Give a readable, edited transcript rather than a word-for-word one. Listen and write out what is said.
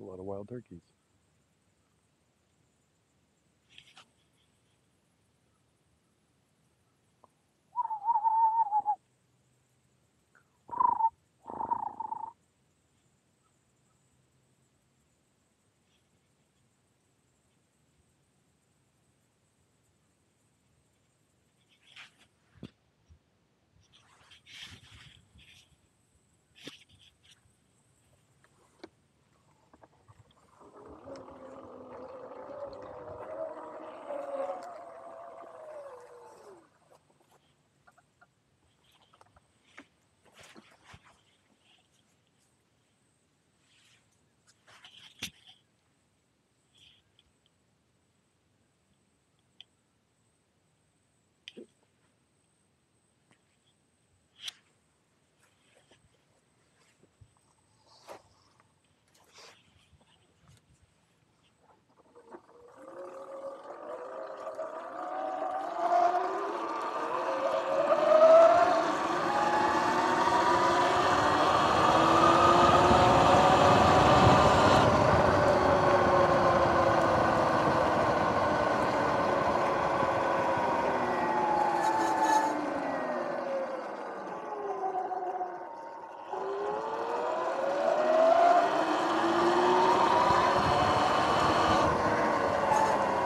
A lot of wild turkeys.